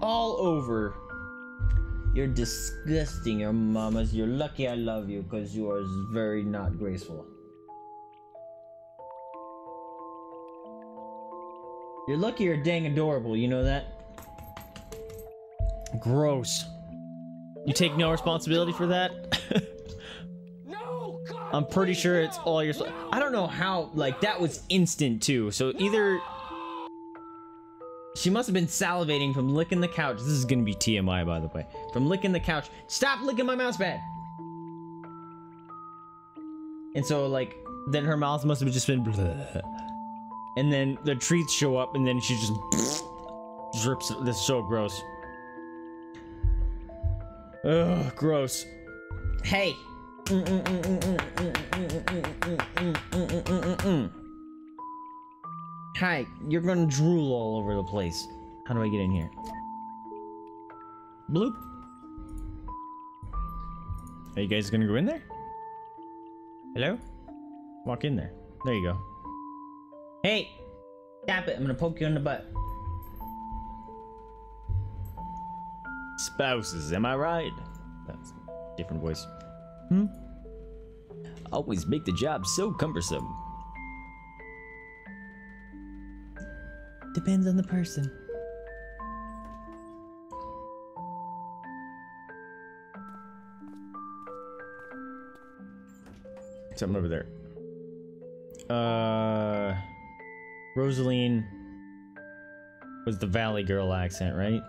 all over. You're disgusting, your mamas. You're lucky I love you, because you are very not graceful. You're lucky you're dang adorable, you know that? Gross. You take no responsibility for that? No, God, I'm pretty sure it's all your... No, I don't know how, like, that was instant, too. So either... She must have been salivating from licking the couch. This is gonna be TMI, by the way. From licking the couch. Stop licking my mouse pad! And so, like, then her mouth must have just been... Bleh. And then the treats show up, and then she just... Bleh, drips. This is so gross. Ugh, gross. Hey! Hi, you're gonna drool all over the place. How do I get in here? Bloop. Are you guys gonna go in there? Hello? Walk in there. There you go. Hey! Tap it, I'm gonna poke you in the butt. Spouses, am I right? That's a different voice. Hmm? Always make the job so cumbersome. Depends on the person. Something over there. Rosaline was the Valley Girl accent, right?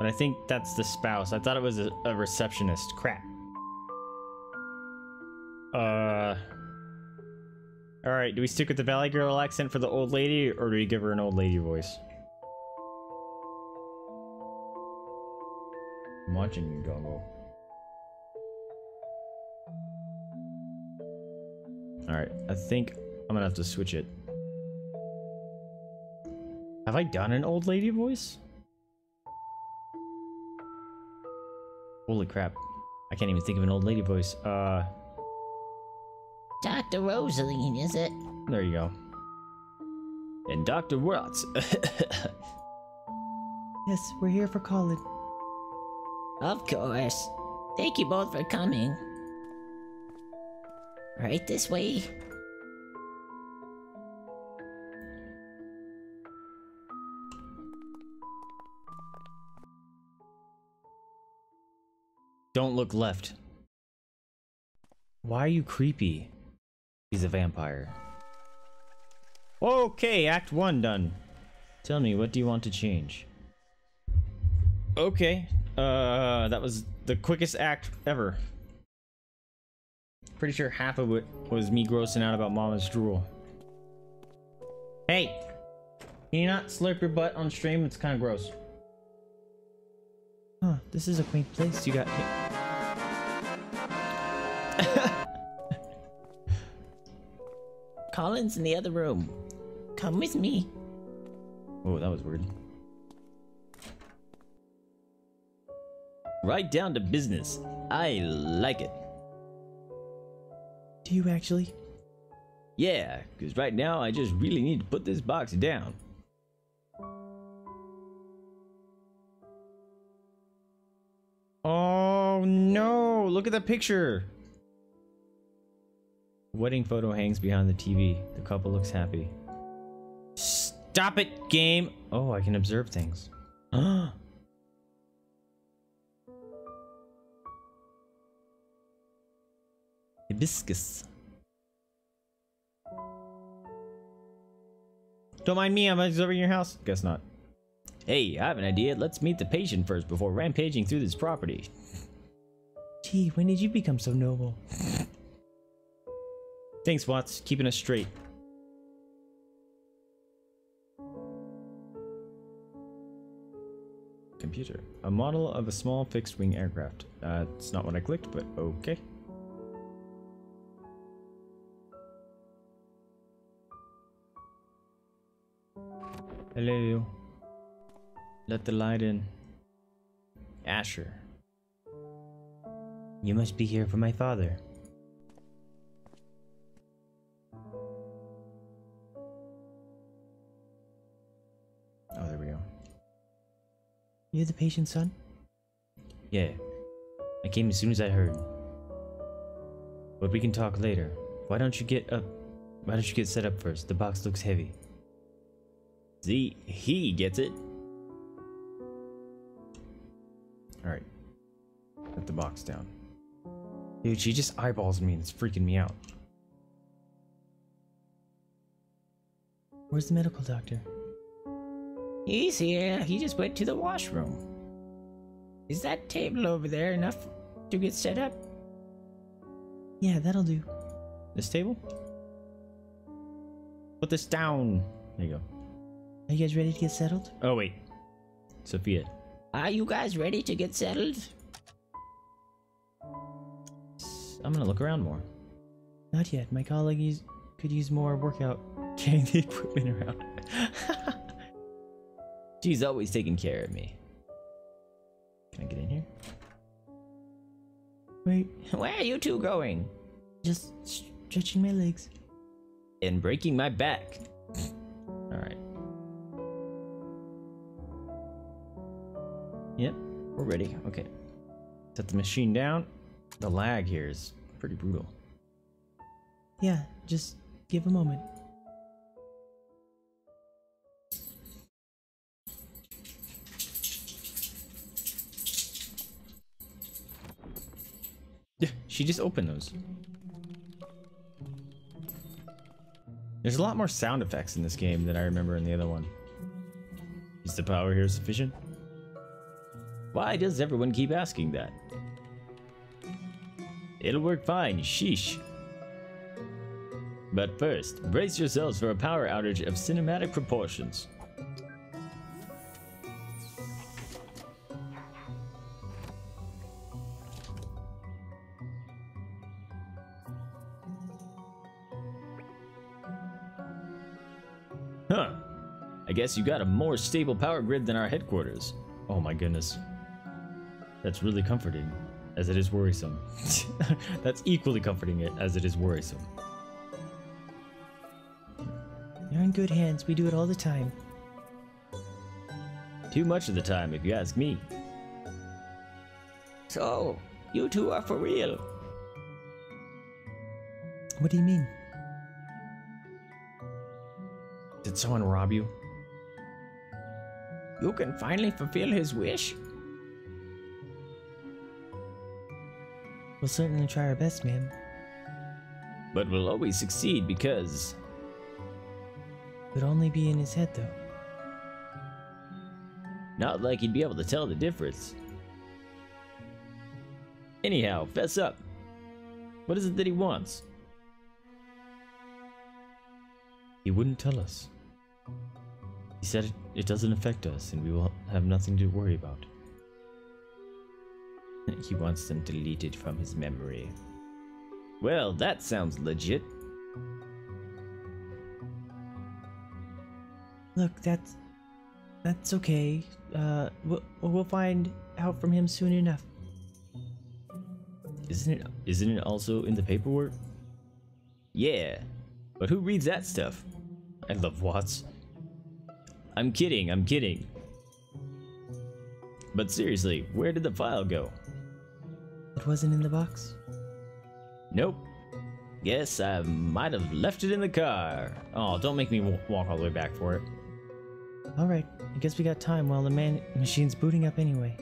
But I think that's the spouse. I thought it was a receptionist. Crap. Alright, do we stick with the Valley Girl accent for the old lady, or do we give her an old lady voice? I'm watching you, doggo. Alright, I think I'm gonna have to switch it. Have I done an old lady voice? Holy crap. I can't even think of an old lady voice. Dr. Rosaline, is it? There you go. And Dr. Watts. Yes, we're here for Colin. Of course. Thank you both for coming. Right this way. Don't look left. Why are you creepy? He's a vampire. Okay, Act 1 done. Tell me, what do you want to change? Okay. That was the quickest act ever. Pretty sure half of it was me grossing out about Mama's drool. Hey! Can you not slurp your butt on stream? It's kind of gross. Huh, this is a quaint place you got hit. Colin's in the other room. Come with me. Oh, that was weird. Right down to business. I like it. Do you actually? Yeah, because right now I just really need to put this box down. Oh no, look at that picture. Wedding photo hangs behind the TV. The couple looks happy. Stop it, game! Oh, I can observe things. Hibiscus. Don't mind me, I'm observing your house. Guess not. Hey, I have an idea. Let's meet the patient first before rampaging through this property. Gee, when did you become so noble? Thanks, Watts. Keeping us straight. Computer. A model of a small fixed-wing aircraft. It's not what I clicked, but okay. Hello. Let the light in. Asher. You must be here for my father. You the patient's son? Yeah. I came as soon as I heard. But we can talk later. Why don't you get set up first? The box looks heavy. See, he gets it. Alright. Put the box down. Dude, she just eyeballs me and it's freaking me out. Where's the medical doctor? He's here. He just went to the washroom. Is that table over there enough to get set up? Yeah, that'll do. This table? Put this down. There you go. Are you guys ready to get settled? Oh, wait. Sophia. Are you guys ready to get settled? I'm gonna look around more. Not yet. My colleague could use more workout carrying the equipment around. She's always taking care of me. Can I get in here? Wait. Where are you two going? Just stretching my legs. And breaking my back. Alright. Yep, we're ready. Okay. Set the machine down. The lag here is pretty brutal. Yeah, just give a moment. Yeah, she just opened those. There's a lot more sound effects in this game than I remember in the other one. Is the power here sufficient? Why does everyone keep asking that? It'll work fine, sheesh. But first, brace yourselves for a power outage of cinematic proportions. Huh. I guess you got a more stable power grid than our headquarters. Oh my goodness. That's really comforting. As it is worrisome. That's equally comforting as it is worrisome. You're in good hands. We do it all the time. Too much of the time, if you ask me. So, you two are for real. What do you mean? Did someone rob you? You can finally fulfill his wish? We'll certainly try our best, ma'am. But we'll always succeed because... Could only be in his head, though. Not like he'd be able to tell the difference. Anyhow, fess up. What is it that he wants? He wouldn't tell us. He said it doesn't affect us and we will have nothing to worry about. He wants them deleted from his memory. Well, that sounds legit. Look, that's okay. We'll find out from him soon enough. Isn't it also in the paperwork? Yeah, but who reads that stuff? I love Watts. I'm kidding. But seriously, where did the file go? It wasn't in the box? Nope. Guess I might have left it in the car. Oh, don't make me walk all the way back for it. Alright, I guess we got time while the machine's booting up anyway.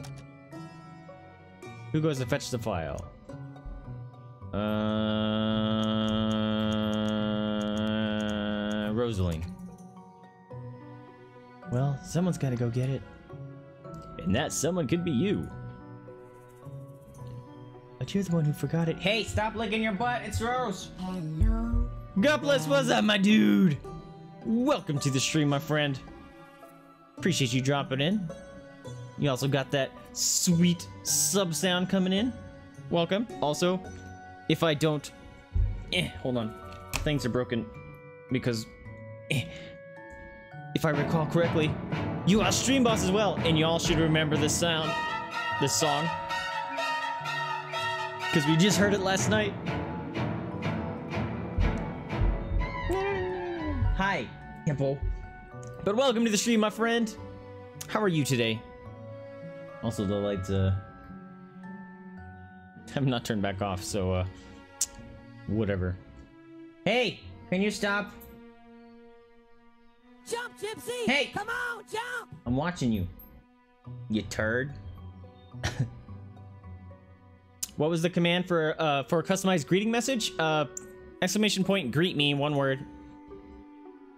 Who goes to fetch the file? Rosaline. Well, someone's gotta go get it. And that someone could be you. But you're the one who forgot it. Hey, stop licking your butt. It's Rose. Hello. God bless. What's up, my dude? Welcome to the stream, my friend. Appreciate you dropping in. You also got that sweet sub sound coming in. Welcome. Also, if I don't... hold on. Things are broken because... if I recall correctly, you are Stream Boss as well, and y'all should remember this sound, this song. Because we just heard it last night. Hi, Temple. But welcome to the stream, my friend. How are you today? Also, the lights have not turned back off, so whatever. Hey, can you stop? Jump, Gypsy! Hey! Come on, jump! I'm watching you, you turd. What was the command for a customized greeting message? Exclamation point, greet me, one word,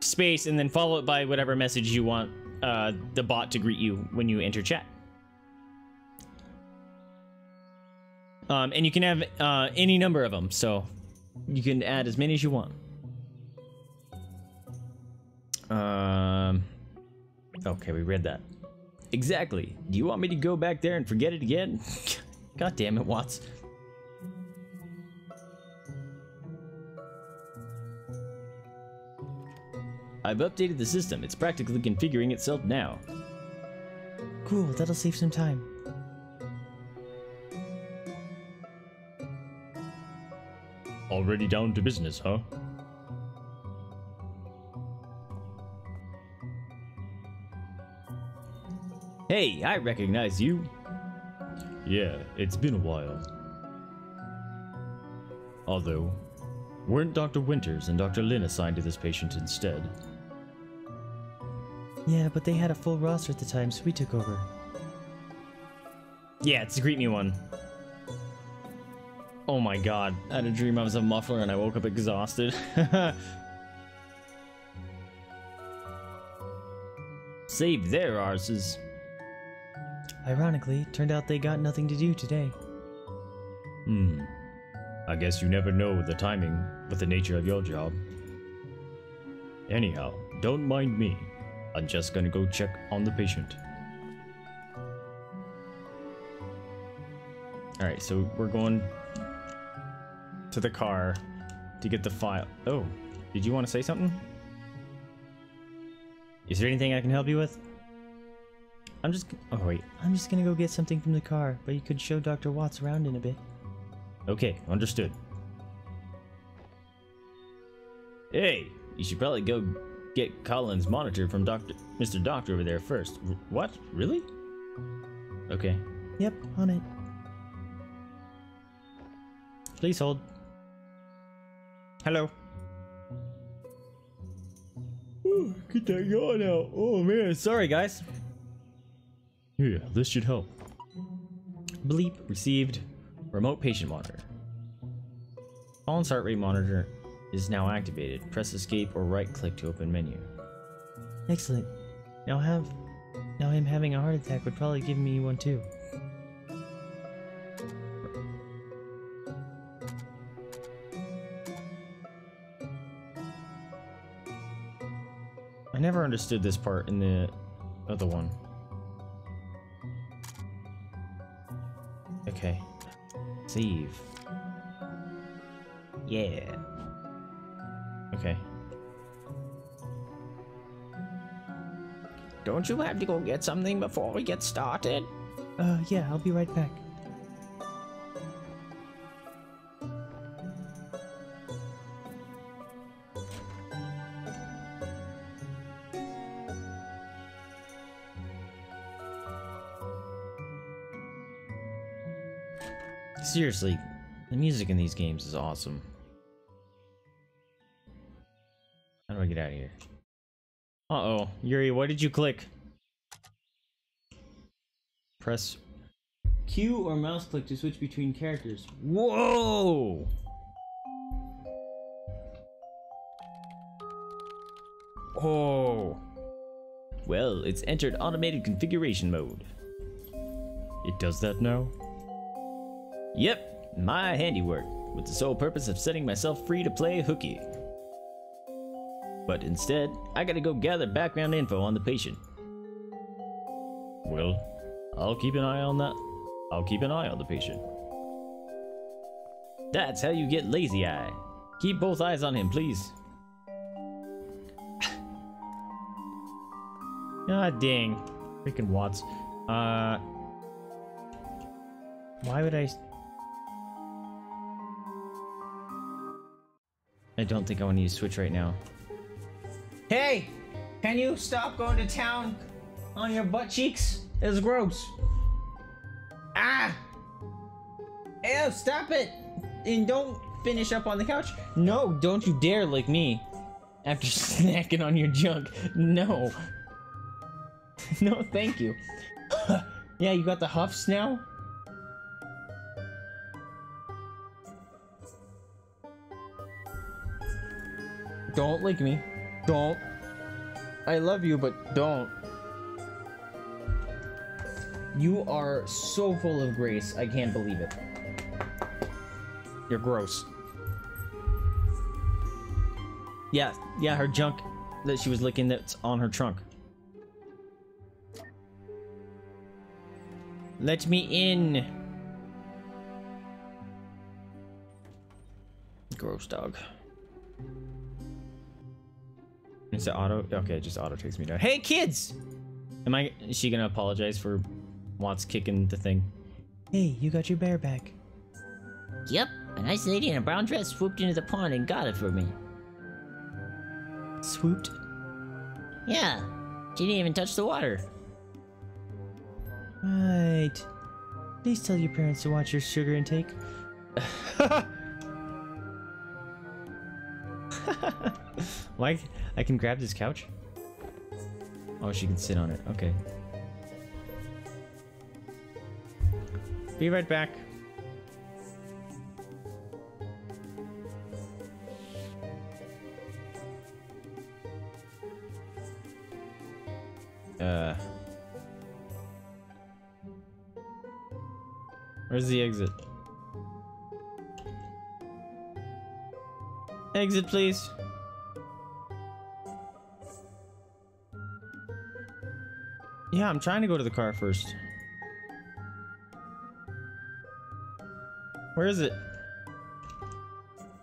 space, and then follow it by whatever message you want the bot to greet you when you enter chat. And you can have any number of them, so you can add as many as you want. Okay, we read that. Exactly. Do you want me to go back there and forget it again? God damn it, Watts. I've updated the system. It's practically configuring itself now. Cool, that'll save some time. Already down to business, huh? Hey, I recognize you. Yeah, it's been a while. Although, weren't Dr. Winters and Dr. Lin assigned to this patient instead? Yeah, but they had a full roster at the time, so we took over. Yeah, it's the greet me one. Oh my god, I had a dream I was a muffler and I woke up exhausted. Save their arses. Ironically, turned out they got nothing to do today. Hmm. I guess you never know the timing, but the nature of your job. Anyhow, don't mind me. I'm just gonna go check on the patient. Alright, so we're going to the car to get the file. Oh, did you want to say something? Is there anything I can help you with? I'm just gonna go get something from the car, but you could show Dr. Watts around in a bit. Okay, understood. Hey, you should probably go get Colin's monitor from Mr. Doctor over there first. What? Really? Okay. Yep, on it. Please hold. Hello. Ooh, get that yawn out. Oh man, sorry guys. Here, this should help. Bleep received. Remote patient monitor. Colin's heart rate monitor is now activated. Press escape or right click to open menu. Excellent. Now him having a heart attack would probably give me one too. I never understood this part in the other one. Okay. Save. Yeah. Okay. Don't you have to go get something before we get started? Yeah, I'll be right back. Seriously, the music in these games is awesome. How do I get out of here? Uh-oh, Yuri, why did you click? Press Q or mouse click to switch between characters. Whoa! Oh. Well, it's entered automated configuration mode. It does that now? Yep, my handiwork, with the sole purpose of setting myself free to play hooky. But instead, I gotta go gather background info on the patient. Well, I'll keep an eye on the patient. That's how you get lazy eye. Keep both eyes on him, please. Ah, dang. Freaking Watts. Why would I don't think I want to use Switch right now. Hey! Can you stop going to town on your butt cheeks? It's gross. Ah! Ew, stop it! And don't finish up on the couch. No, don't you dare lick me. After snacking on your junk. No. No, thank you. Yeah, you got the huffs now? Don't lick me. Don't. I love you, but don't. You are so full of grace, I can't believe it. You're gross. Yeah, yeah, her junk that she was licking that's on her trunk. Let me in. Gross dog. Is it auto? Okay, it just auto takes me down. Hey kids! Is she gonna apologize for Watts kicking the thing? Hey, you got your bear back. Yep, a nice lady in a brown dress swooped into the pond and got it for me. Swooped? Yeah, she didn't even touch the water. Right. Please tell your parents to watch your sugar intake. Like, I can grab this couch? Oh, she can sit on it. Okay. Be right back. Where's the exit? Exit, please. Yeah, I'm trying to go to the car first. Where is it?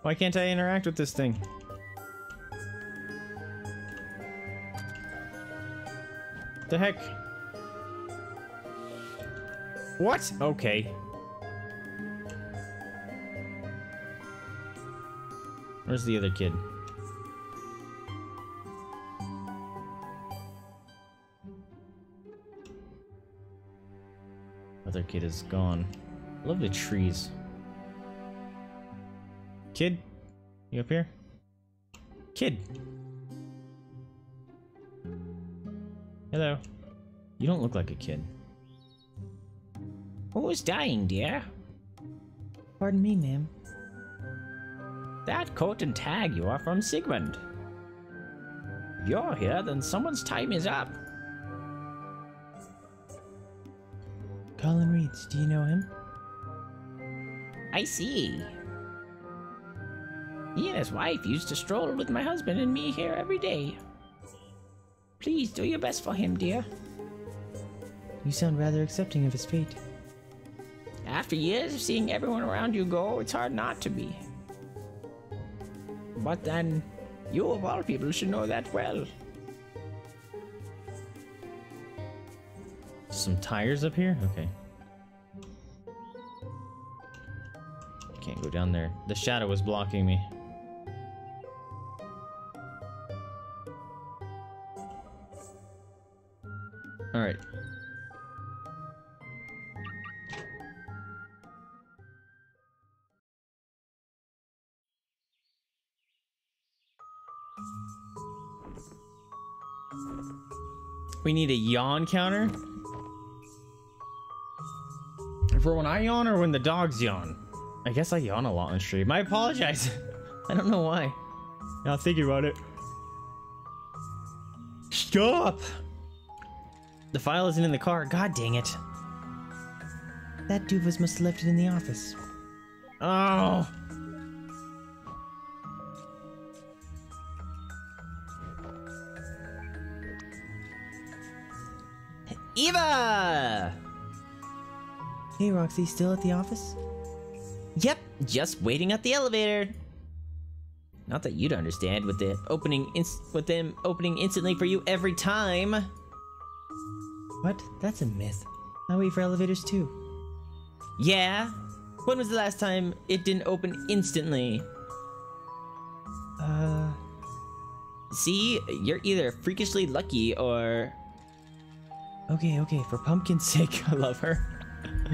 Why can't I interact with this thing? The heck? What? Okay. Where's the other kid? Other kid is gone. I love the trees. Kid? You up here? Kid! Hello. You don't look like a kid. Who's dying, dear? Pardon me, ma'am. That coat and tag you are from Sigmund. If you're here, then someone's time is up. Colin Reeds, do you know him? I see. He and his wife used to stroll with my husband and me here every day. Please do your best for him, dear. You sound rather accepting of his fate. After years of seeing everyone around you go, it's hard not to be. But then, you of all people should know that well. Some tires up here? Okay. Can't go down there. The shadow was blocking me. Alright. We need a yawn counter for when I yawn or when the dogs yawn. I guess I yawn a lot on stream. I apologize. I don't know why. Now thinking about it. Stop! The file isn't in the car. God dang it. That doofus must have left it in the office. Oh! Eva! Hey, Roxy, still at the office? Yep, just waiting at the elevator. Not that you'd understand with the them opening instantly for you every time. What? That's a myth. I wait for elevators too. Yeah? When was the last time it didn't open instantly? See, you're either freakishly lucky or... Okay, okay, for Pumpkin's sake, I love her.